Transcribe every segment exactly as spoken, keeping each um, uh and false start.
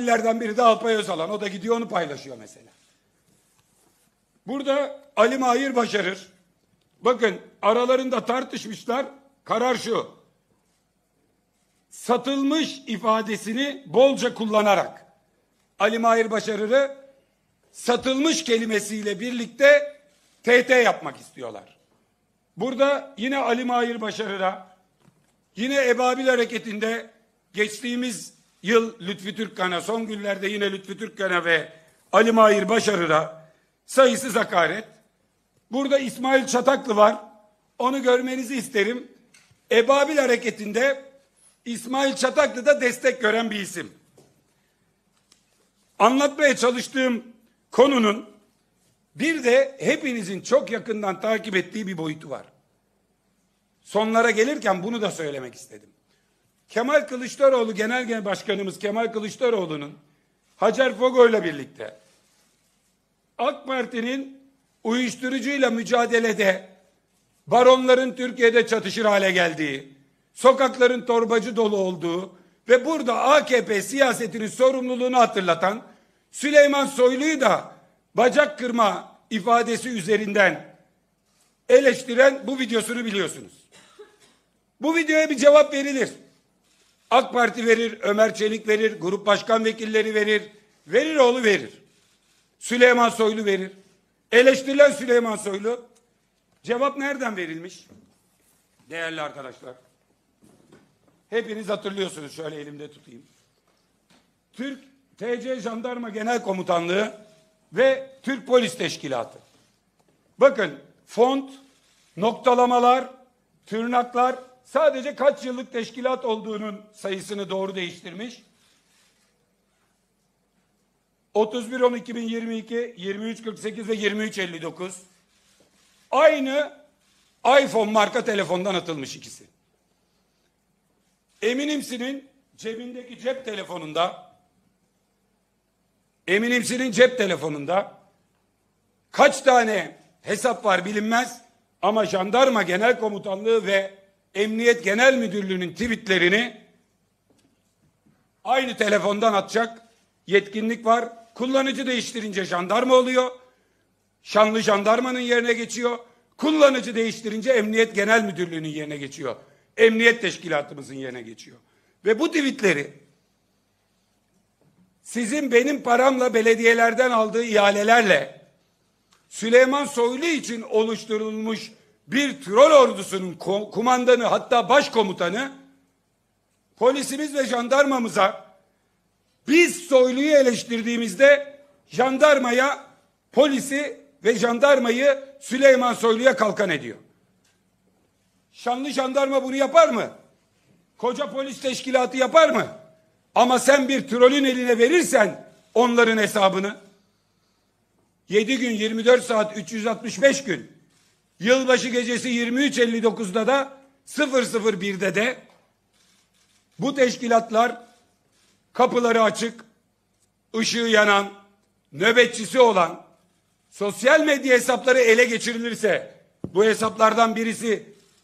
Ebabillerden biri de Alpay Özalan. O da gidiyor onu paylaşıyor mesela. Burada Ali Mahir Başarır. Bakın aralarında tartışmışlar. Karar şu. Satılmış ifadesini bolca kullanarak Ali Mahir Başarır'ı satılmış kelimesiyle birlikte T T yapmak istiyorlar. Burada yine Ali Mahir Başarır'a, yine Ebabil hareketinde geçtiğimiz yıl Lütfü Türkkan'a, son günlerde yine Lütfü Türkkan'a ve Ali Mahir Başarır'a sayısız hakaret. Burada İsmail Çataklı var. Onu görmenizi isterim. Ebabil hareketinde İsmail Çataklı da destek gören bir isim. Anlatmaya çalıştığım konunun bir de hepinizin çok yakından takip ettiği bir boyutu var. Sonlara gelirken bunu da söylemek istedim. Kemal Kılıçdaroğlu, Genel Başkanımız Kemal Kılıçdaroğlu'nun Hacer Fogo'yla birlikte AK Parti'nin uyuşturucuyla mücadelede baronların Türkiye'de çatışır hale geldiği, sokakların torbacı dolu olduğu ve burada A K P siyasetinin sorumluluğunu hatırlatan Süleyman Soylu'yu da bacak kırma ifadesi üzerinden eleştiren bu videosunu biliyorsunuz. Bu videoya bir cevap verilir. AK Parti verir, Ömer Çelik verir, grup başkan vekilleri verir, Veriroğlu verir. Süleyman Soylu verir. Eleştirilen Süleyman Soylu. Cevap nereden verilmiş? Değerli arkadaşlar. Hepiniz hatırlıyorsunuz, şöyle elimde tutayım. Türk T C Jandarma Genel Komutanlığı ve Türk Polis Teşkilatı. Bakın font, noktalamalar, tırnaklar sadece kaç yıllık teşkilat olduğunun sayısını doğru değiştirmiş. otuz bir on iki bin yirmi iki, yirmi üç kırk sekiz ve yirmi üç elli dokuz. Aynı iPhone marka telefondan atılmış ikisi. Eminimsinin cebindeki cep telefonunda Eminimsinin cep telefonunda kaç tane hesap var bilinmez ama Jandarma Genel Komutanlığı ve Emniyet Genel Müdürlüğü'nün tweetlerini aynı telefondan atacak yetkinlik var. Kullanıcı değiştirince jandarma oluyor. Şanlı jandarmanın yerine geçiyor. Kullanıcı değiştirince Emniyet Genel Müdürlüğü'nün yerine geçiyor. Emniyet teşkilatımızın yerine geçiyor. Ve bu tweetleri sizin benim paramla belediyelerden aldığı ihalelerle Süleyman Soylu için oluşturulmuş bir troll ordusunun kumandanı, hatta başkomutanı polisimiz ve jandarmamıza, biz Soylu'yu eleştirdiğimizde jandarmaya, polisi ve jandarmayı Süleyman Soylu'ya kalkan ediyor. Şanlı jandarma bunu yapar mı? Koca polis teşkilatı yapar mı? Ama sen bir trolün eline verirsen onların hesabını, yedi gün, yirmi dört saat, üç yüz altmış beş gün, yılbaşı gecesi yirmi üç elli dokuzda da, sıfır sıfır birde de bu teşkilatlar kapıları açık, ışığı yanan, nöbetçisi olan, sosyal medya hesapları ele geçirilirse, bu hesaplardan birisi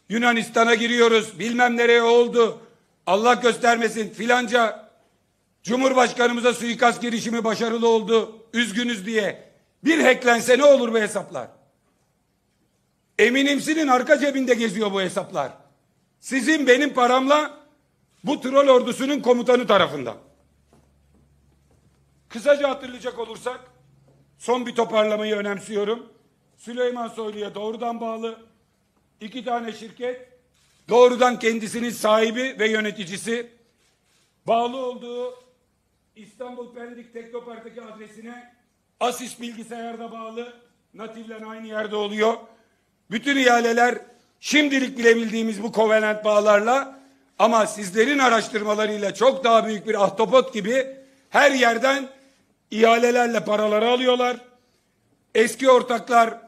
Yunanistan'a giriyoruz, bilmem nereye oldu, Allah göstermesin filanca Cumhurbaşkanımıza suikast girişimi başarılı oldu, üzgünüz diye bir hacklense ne olur bu hesaplar? Eminimsinin arka cebinde geziyor bu hesaplar. Sizin benim paramla bu troll ordusunun komutanı tarafından. Kısaca hatırlayacak olursak, son bir toparlamayı önemsiyorum. Süleyman Soylu'ya doğrudan bağlı İki tane şirket, doğrudan kendisinin sahibi ve yöneticisi, bağlı olduğu İstanbul Pendik Teknopark'taki adresine Asis bilgisayarda bağlı, Nativ'le aynı yerde oluyor. Bütün ihaleler şimdilik bile bildiğimiz bu kovalent bağlarla, ama sizlerin araştırmalarıyla çok daha büyük bir ahtapot gibi her yerden ihalelerle paraları alıyorlar. Eski ortaklar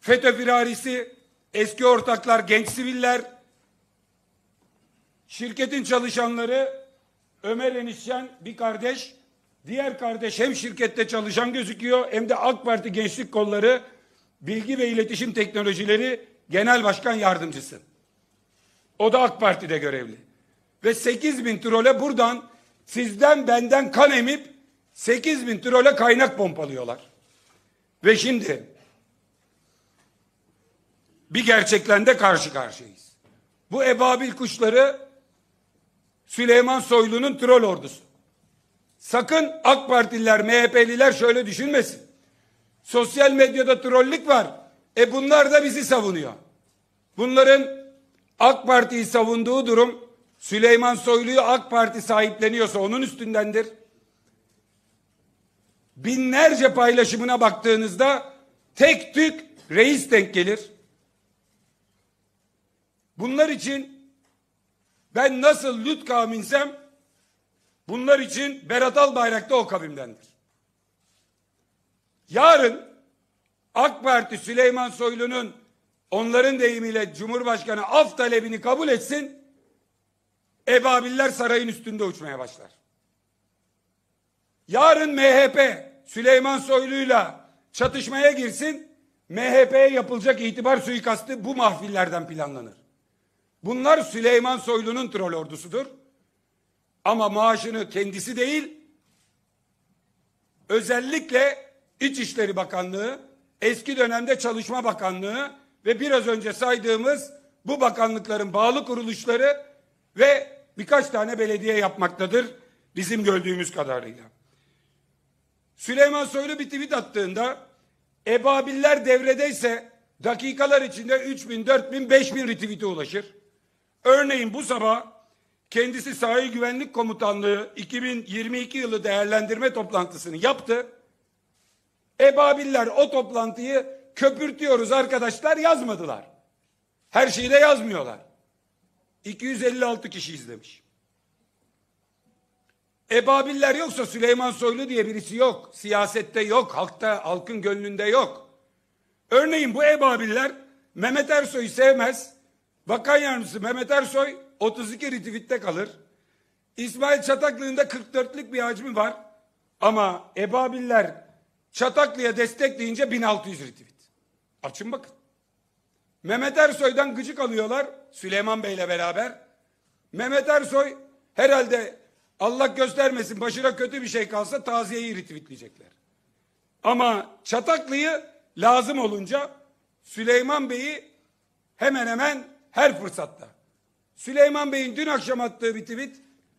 FETÖ firarisi, eski ortaklar genç siviller, şirketin çalışanları Ömer Enişen bir kardeş, diğer kardeş hem şirkette çalışan gözüküyor hem de AK Parti Gençlik Kolları Bilgi ve İletişim Teknolojileri Genel Başkan Yardımcısı. O da AK Parti'de görevli. Ve sekiz bin trole buradan sizden benden kan emip sekiz bin trole kaynak pompalıyorlar. Ve şimdi bir gerçekten de karşı karşıyayız. Bu ebabil kuşları Süleyman Soylu'nun trol ordusu. Sakın AK Partililer, M H P'liler şöyle düşünmesin. Sosyal medyada trollük var. E bunlar da bizi savunuyor. Bunların AK Parti'yi savunduğu durum Süleyman Soylu'yu AK Parti sahipleniyorsa onun üstündendir. Binlerce paylaşımına baktığınızda tek tük reis denk gelir. Bunlar için ben nasıl Lüt kavminsem bunlar için Berat Albayrak da o kavimdendir. Yarın AK Parti Süleyman Soylu'nun onların deyimiyle Cumhurbaşkanı af talebini kabul etsin, Ebabiller sarayın üstünde uçmaya başlar. Yarın M H P Süleyman Soylu'yla çatışmaya girsin, M H P'ye yapılacak itibar suikastı bu mahfillerden planlanır. Bunlar Süleyman Soylu'nun troll ordusudur. Ama maaşını kendisi değil, özellikle İçişleri Bakanlığı, eski dönemde Çalışma Bakanlığı ve biraz önce saydığımız bu bakanlıkların bağlı kuruluşları ve birkaç tane belediye yapmaktadır bizim gördüğümüz kadarıyla. Süleyman Soylu bir tweet attığında ebabiller devredeyse dakikalar içinde üç bin, dört bin, beş bin retweet'e ulaşır. Örneğin bu sabah kendisi Sahil Güvenlik Komutanlığı iki bin yirmi iki yılı değerlendirme toplantısını yaptı. Ebabiller o toplantıyı köpürtüyoruz arkadaşlar yazmadılar. Her şeyi de yazmıyorlar. iki yüz elli altı kişi izlemiş. Ebabiller yoksa Süleyman Soylu diye birisi yok. Siyasette yok, halkta, halkın gönlünde yok. Örneğin bu ebabiller Mehmet Ersoy'u sevmez. Bakan yardımcısı Mehmet Ersoy otuz iki retweet'te kalır. İsmail Çataklı'nın da kırk dörtlük bir hacmi var. Ama ebabiller Çataklı'ya destek deyince bin altı yüz retweet. Açın bakın. Mehmet Ersoy'dan gıcık alıyorlar Süleyman Bey'le beraber. Mehmet Ersoy herhalde Allah göstermesin başına kötü bir şey kalsa taziyeyi retweetleyecekler. Ama Çataklı'yı lazım olunca Süleyman Bey'i hemen hemen her fırsatta. Süleyman Bey'in dün akşam attığı bir tweet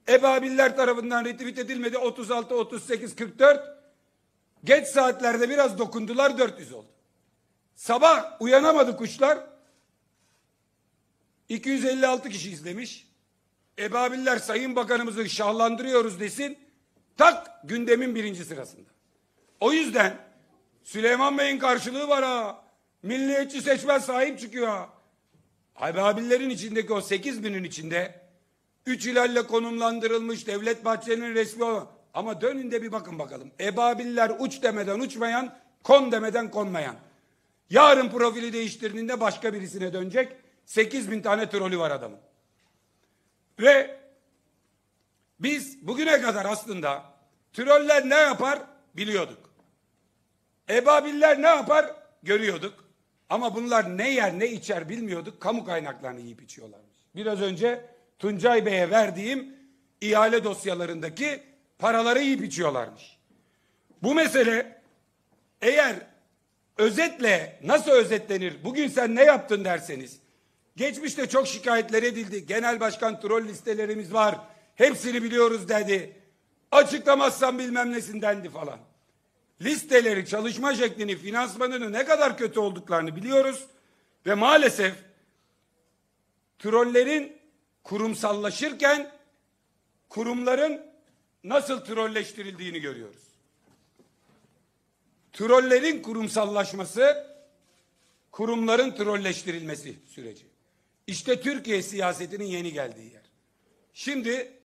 ebabiller tarafından retweet edilmedi. otuz altı, otuz sekiz, kırk dört. Geç saatlerde biraz dokundular, dört yüz oldu. Sabah uyanamadı kuşlar. iki yüz elli altı kişi izlemiş. Ebabiller Sayın Bakanımızı şahlandırıyoruz desin. Tak gündemin birinci sırasında. O yüzden Süleyman Bey'in karşılığı var ha. Milliyetçi seçmen sahip çıkıyor ha. Ebabillerin içindeki o sekiz binin içinde üç ilalle konumlandırılmış Devlet Bahçeli'nin resmi o. Ama dönünde bir bakın bakalım. Ebabiller uç demeden uçmayan, kon demeden konmayan. Yarın profili değiştirdiğinde başka birisine dönecek. sekiz bin tane trolü var adamın. Ve biz bugüne kadar aslında troller ne yapar biliyorduk. Ebabiller ne yapar görüyorduk. Ama bunlar ne yer ne içer bilmiyorduk. Kamu kaynaklarını yiyip içiyorlarmış. Biraz önce Tuncay Bey'e verdiğim ihale dosyalarındaki paraları yiyip içiyorlarmış. Bu mesele eğer özetle nasıl özetlenir? Bugün sen ne yaptın derseniz. Geçmişte çok şikayetler edildi. Genel başkan troll listelerimiz var. Hepsini biliyoruz dedi. Açıklamazsan bilmem nesin dendi falan. Listeleri, çalışma şeklini, finansmanını ne kadar kötü olduklarını biliyoruz. Ve maalesef trollerin kurumsallaşırken kurumların nasıl trolleştirildiğini görüyoruz. Trollerin kurumsallaşması, kurumların trolleştirilmesi süreci. İşte Türkiye siyasetinin yeni geldiği yer. Şimdi